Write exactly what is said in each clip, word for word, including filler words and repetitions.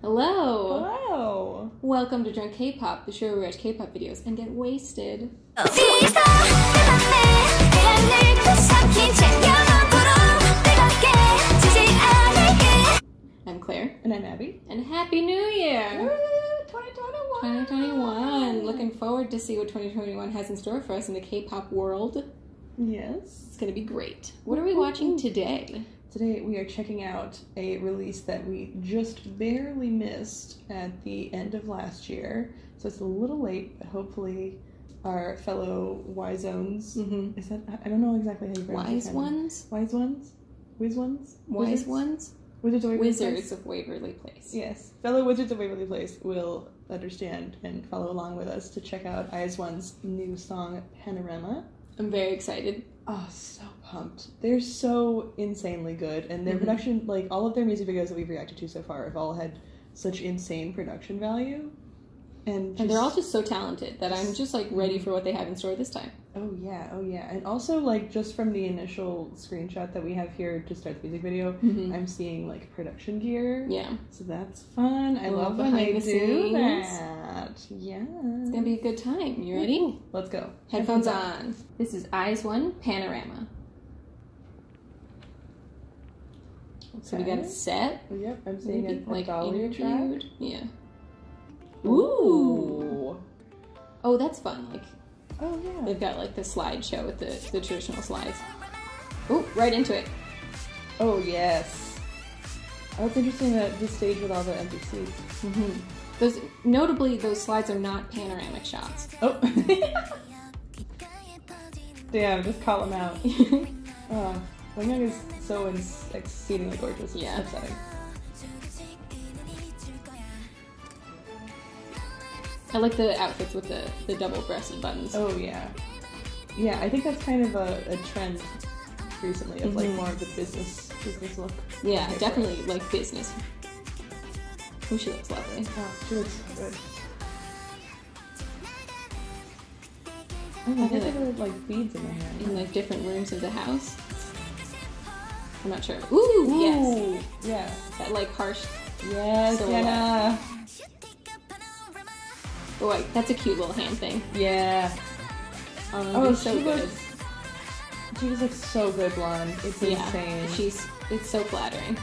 Hello. Hello. Welcome to Drunk K-pop, the show where we watch K-pop videos and get wasted. Oh. I'm Claire. And I'm Abby. And Happy New Year! Woo! twenty twenty-one! twenty twenty-one! Looking forward to see what twenty twenty-one has in store for us in the K-pop world. Yes. It's gonna be great. What are we watching today? Today we are checking out a release that we just barely missed at the end of last year, so it's a little late, but hopefully our fellow wise ones, mm-hmm. is that, I don't know exactly how you pronounce it. Wise ones? Wise ones? Wiz ones? Wise ones? Wizards of Waverly Place. Wizards of Waverly Place. Yes. Fellow Wizards of Waverly Place will understand and follow along with us to check out I Z*ONE's new song, Panorama. I'm very excited. Oh, so pumped. They're so insanely good, and their mm-hmm. production, like, all of their music videos that we've reacted to so far have all had such insane production value. And, just, and they're all just so talented that I'm just, like, ready for what they have in store this time. Oh, yeah. Oh, yeah. And also, like, just from the initial screenshot that we have here to start the music video, mm-hmm. I'm seeing, like, production gear. Yeah. So that's fun. I, I love when they do that. Yeah. It's gonna be a good time. You ready? Let's go. Headphones, Headphones on. on. This is I Z*ONE Panorama. Okay. So we got a set. Yep. I'm seeing Maybe, a, a like, dolly track. Yeah. Ooh. Oh, that's fun. Like, oh yeah. They've got like the slideshow with the, the traditional slides. Ooh, right into it. Oh yes. Oh, it's interesting that this stage with all the empty seats. Mm-hmm. Those notably, those slides are not panoramic shots. Oh. Damn, just call them out. Oh, Wonyoung is so exceedingly gorgeous. It's yeah. upsetting. I like the outfits with the, the double-breasted buttons. Oh, yeah. Yeah, I think that's kind of a, a trend recently of, mm-hmm. like, more of the business, business look. Yeah, definitely, it. like, business. Oh, she looks lovely. Oh, she looks so good. Oh, I think there were, like, beads in her hair. In, like, different rooms of the house. I'm not sure. Ooh, Ooh yes! Yeah. That, like, harsh Yes, silhouette. Yeah. Oh, wait, that's a cute little hand thing. Yeah. Um, oh, so she good. Looks, she just looks so good blonde. It's yeah, insane. She's, it's so flattering.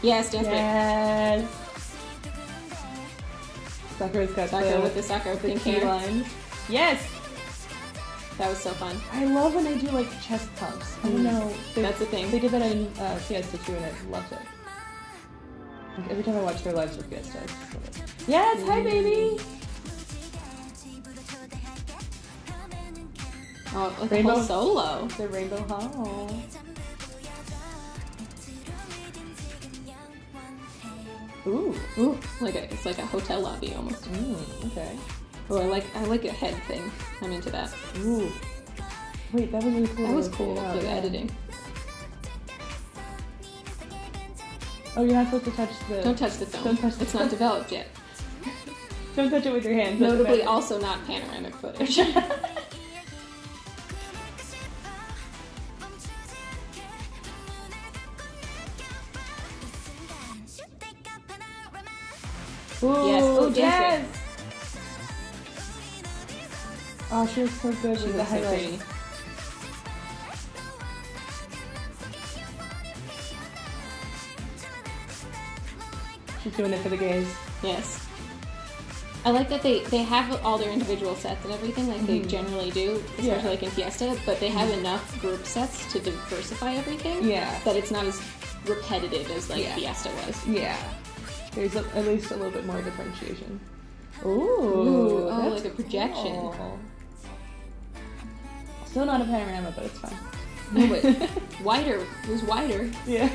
Yes, dance yes. break. Sakura's got Sakura the, with the Sakura the pink hair. Line. Yes! That was so fun. I love when they do like chest pumps. I don't know. That's the thing. They did that in uh, Fiesta too, and I loved it. Like, every time I watch their lives with Fiesta, I just love it. Yes! Mm. Hi, baby! Oh, like rainbow, a whole solo. The Rainbow Hall. Ooh. Ooh. Like a, it's like a hotel lobby almost. Mm, okay. Oh, I like I like a head thing. I'm into that. Ooh. Wait, that was really cool. That was cool, yeah, the yeah. editing. Oh, you're not supposed to touch the... Don't touch the film. Don't touch the it's film. Not developed yet. Don't touch it with your hands. Notably also not panoramic footage. Ooh, yes. Oh, yes! It. Oh, she looks so good she with the highlights. So she's doing it for the gays. Yes. I like that they, they have all their individual sets and everything, like mm-hmm. they generally do, especially yeah. like in Fiesta, but they have mm-hmm. enough group sets to diversify everything yeah. that it's not as repetitive as like yeah. Fiesta was. Yeah. There's a, at least a little bit more differentiation. Ooh. Ooh. Oh, like a projection. Cool. Still not a panorama, but it's fine. No, but wider. It was wider. Yeah.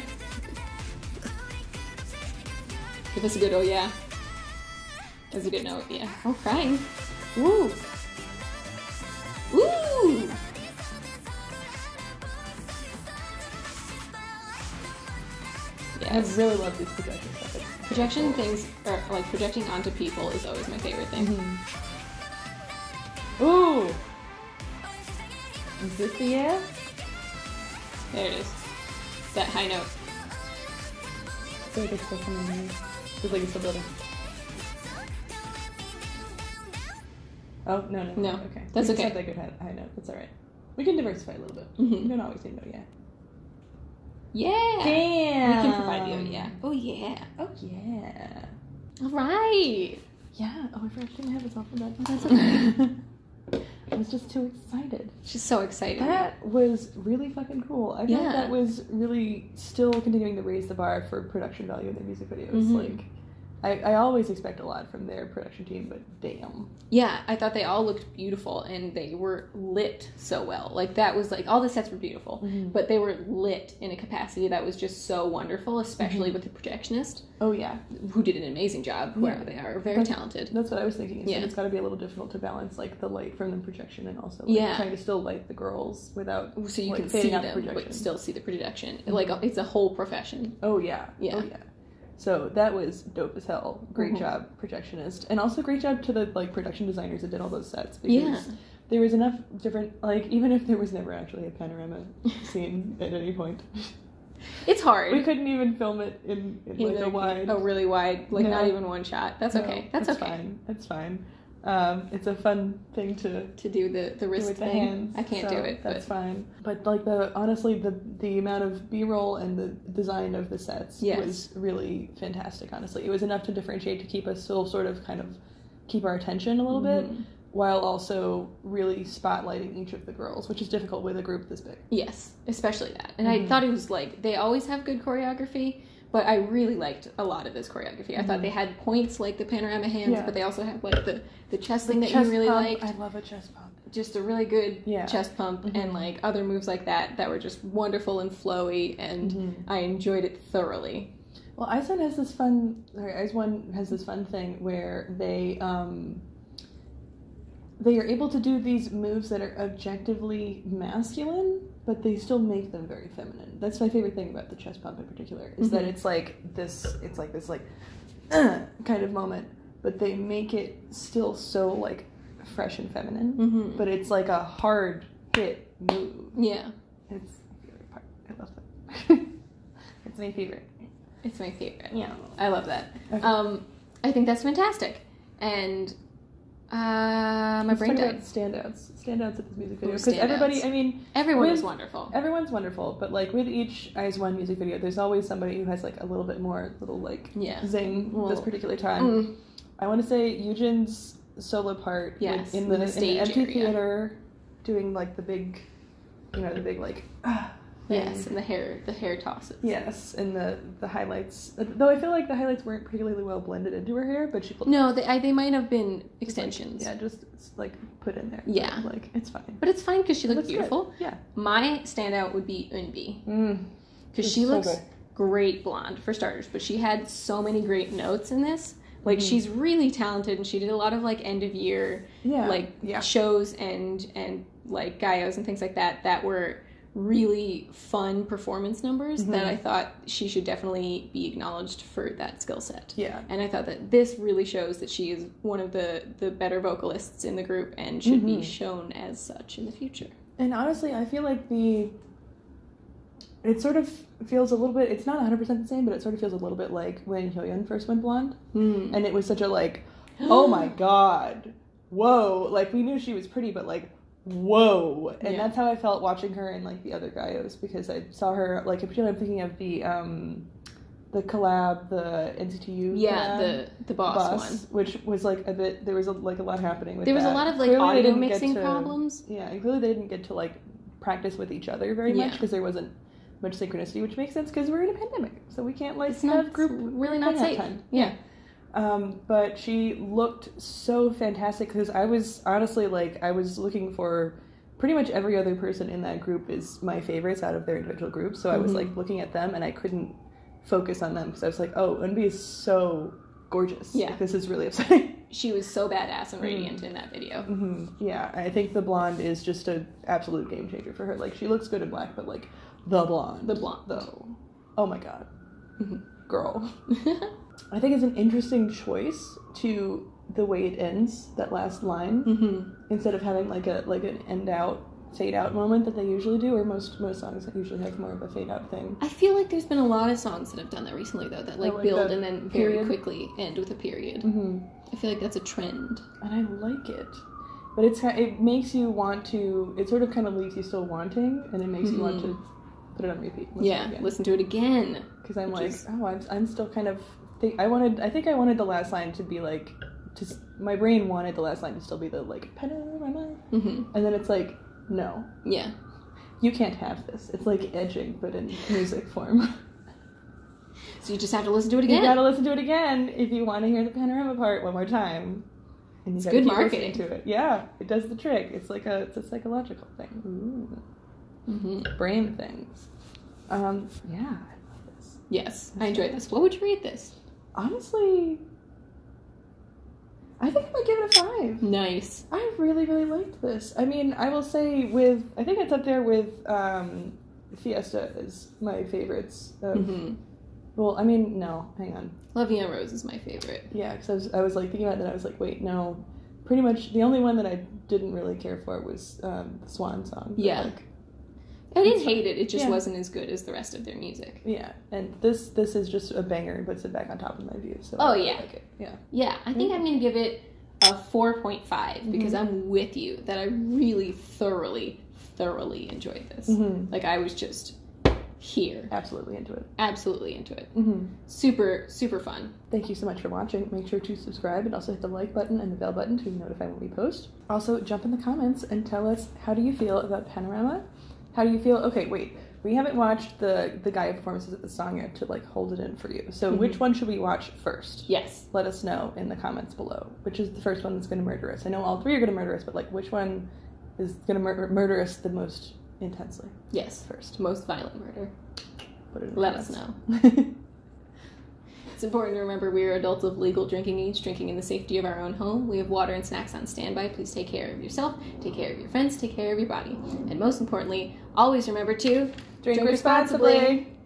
Give us a good oh yeah. That's a good note, yeah. Oh, crying. Ooh. Ooh! Yeah, I really love these projection stuff. Projection cool. things, or like projecting onto people is always my favorite thing. Mm-hmm. Ooh! Is this the air? There it is. That high note. I feel like it's still coming in. Feels like it's still building. Oh, no, no. No. Okay. That's okay. Except like a high note. That's alright. We can diversify a little bit. Mm-hmm. We don't always need to know yet. Yeah! Damn! We can provide you, yeah. Oh, yeah. Oh, yeah. Alright! Yeah. Oh, I forgot to have this off of that. Oh, that's okay. I was just too excited. She's so excited. That was really fucking cool. I thought yeah. that was really still continuing to raise the bar for production value in their music videos. Mm-hmm. Like, I, I always expect a lot from their production team, but damn. Yeah, I thought they all looked beautiful, and they were lit so well. Like, that was, like, all the sets were beautiful, mm-hmm. but they were lit in a capacity that was just so wonderful, especially mm-hmm. with the projectionist. Oh, yeah. Who did an amazing job, whoever yeah. they are. Very that's, talented. That's what I was thinking. It's, yeah. like, it's got to be a little difficult to balance, like, the light from the projection and also, like, yeah. trying to still light the girls without, so you like, can see them, the but still see the projection. Mm-hmm. Like, it's a whole profession. Oh, yeah. Yeah. Oh, yeah. So that was dope as hell. Great mm-hmm. job, projectionist. And also great job to the, like, production designers that did all those sets. Because yeah. there was enough different, like, even if there was never actually a panorama scene at any point. It's hard. We couldn't even film it in, in, in like, a, a wide. A really wide, like, no, not even one shot. That's no, okay. That's, that's okay. That's fine. That's fine. Um, it's a fun thing to to do the the wrist with the thing. Hands. I can't so do it. That's but. Fine. But like the honestly the the amount of B-roll and the design of the sets yes. was really fantastic. Honestly, it was enough to differentiate to keep us still sort of kind of keep our attention a little mm-hmm. bit while also really spotlighting each of the girls, which is difficult with a group this big. Yes, especially that. And mm-hmm. I thought it was like they always have good choreography. But I really liked a lot of this choreography. I mm-hmm. thought they had points like the panorama hands, yeah. but they also had like the, the chest thing the that chest you really pump. Liked. I love a chest pump. Just a really good yeah. chest pump mm-hmm. and like other moves like that that were just wonderful and flowy, and mm-hmm. I enjoyed it thoroughly. Well, I Z one has this fun. Sorry, I Z one has this fun thing where they um, they are able to do these moves that are objectively masculine. But they still make them very feminine. That's my favorite thing about the chest pump in particular, is mm-hmm. that it's like this, it's like this like, uh, kind of moment, but they make it still so like fresh and feminine, mm-hmm. but it's like a hard hit move. Yeah. It's my favorite part. I love that. It's my favorite. It's my favorite. Yeah. I love that. Okay. Um, I think that's fantastic. And Uh, my Let's brain died. Standouts, standouts at this music video, because everybody, I mean, everyone with, is wonderful. Everyone's wonderful, but like with each I Z one music video, there's always somebody who has like a little bit more little like yeah. zing well, this particular time. Mm. I want to say Eugene solo part, yes, like, in, the, the in the empty area. Theater, doing like the big, you know, the big like. Uh, Yes, and the hair, the hair tosses. Yes, and the, the highlights. Though I feel like the highlights weren't particularly well blended into her hair, but she pulled. No, they I, they might have been extensions. Like, yeah, just like put in there. Yeah, but, like it's fine. But it's fine because she looked beautiful. Good. Yeah. My standout would be Eunbi, because mm. she looks so great blonde for starters. But she had so many great notes in this. Like mm-hmm. she's really talented, and she did a lot of like end of year yeah. like yeah. shows and and like gayos and things like that that were. Really fun performance numbers mm-hmm. that I thought she should definitely be acknowledged for that skill set. Yeah. And I thought that this really shows that she is one of the, the better vocalists in the group and should mm-hmm. be shown as such in the future. And honestly, I feel like the... It sort of feels a little bit... It's not one hundred percent the same, but it sort of feels a little bit like when Hyoyeon first went blonde. Mm. And it was such a like, oh my god, whoa. Like, we knew she was pretty, but like... Whoa! And yeah. that's how I felt watching her and like the other gayos, because I saw her like in particular. I'm thinking of the um, the collab, the N C T U, yeah, collab, the the boss, boss one, which was like a bit. There was a, like a lot happening. With there was that. A lot of like clearly audio mixing to, problems. Yeah, and clearly they didn't get to like practice with each other very yeah. much because there wasn't much synchronicity, which makes sense because we're in a pandemic, so we can't like it's have not, group really not safe. Time. Yeah. Um, but she looked so fantastic, because I was, honestly, like, I was looking for pretty much every other person in that group is my favorites out of their individual groups, so mm-hmm. I was, like, looking at them, and I couldn't focus on them, because I was like, oh, Eunbi is so gorgeous. Yeah. Like, this is really upsetting. She was so badass and radiant mm-hmm. in that video. Mm-hmm. Yeah, I think the blonde is just an absolute game changer for her. Like, she looks good in black, but, like, the blonde. The blonde. Though. Oh, my God. Mm-hmm. Girl. I think it's an interesting choice to the way it ends, that last line, mm-hmm. instead of having like a like an end out fade out moment that they usually do, or most most songs that usually have more of a fade out thing. I feel like there's been a lot of songs that have done that recently though, that like, like build and then period. very quickly end with a period. Mm-hmm. I feel like that's a trend, and I like it. But it's it makes you want to. It sort of kind of leaves you still wanting, and it makes mm-hmm. you want to put it on repeat. Listen yeah, again. listen to it again. Because I'm like, is... oh, I'm I'm still kind of. Think, I wanted. I think I wanted the last line to be like. Just my brain wanted the last line to still be the like panorama, mm-hmm. and then it's like no. Yeah. You can't have this. It's like edging, but in music form. So you just have to listen to it again. You gotta listen to it again if you want to hear the panorama part one more time. And it's good marketing to it. Yeah, it does the trick. It's like a it's a psychological thing. Ooh. Mm-hmm. Brain things. Um, yeah, I love this. Yes, That's I enjoyed this. What would you rate this? Honestly, I think I might give it a five. Nice. I really, really liked this. I mean, I will say with I think it's up there with um, Fiesta is my favorites. Of, mm-hmm. Well, I mean, no, hang on. La Vie en Rose is my favorite. Yeah, because I was, I was, like, thinking about that, I was like, wait, no. Pretty much, the only one that I didn't really care for was um, Swan Song. Yeah. Like, I didn't hate it, it just yeah. wasn't as good as the rest of their music. Yeah, and this this is just a banger and puts it back on top of my view, so oh, I really yeah. like it. Yeah. Yeah, I think mm-hmm. I'm going to give it a four point five, because mm-hmm. I'm with you, that I really thoroughly, thoroughly enjoyed this. Mm-hmm. Like, I was just... here. Absolutely into it. Absolutely into it. Mm-hmm. Super, super fun. Thank you so much for watching. Make sure to subscribe and also hit the like button and the bell button to be notified when we post. Also, jump in the comments and tell us, how do you feel about Panorama? How do you feel? Okay, wait. We haven't watched the, the guy performances of the song yet to, like, hold it in for you. So mm-hmm. which one should we watch first? Yes. Let us know in the comments below. Which is the first one that's going to murder us? I know all three are going to murder us, but, like, which one is going to mur- murder us the most... intensely. Yes. First. Most violent murder. Let us know. It's important to remember we are adults of legal drinking age, drinking in the safety of our own home. We have water and snacks on standby. Please take care of yourself, take care of your friends, take care of your body. And most importantly, always remember to drink, drink responsibly. responsibly.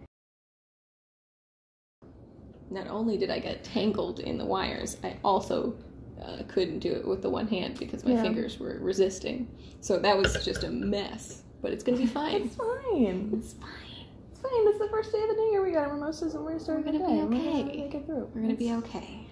Not only did I get tangled in the wires, I also... Uh, couldn't do it with the one hand because my yeah. fingers were resisting. So that was just a mess. But it's gonna be fine. It's fine. It's fine. It's fine. It's the first day of the new year. We got our mimosas and we're starting to We're gonna be okay. We're gonna, we're gonna make it through. We're gonna it's... be okay.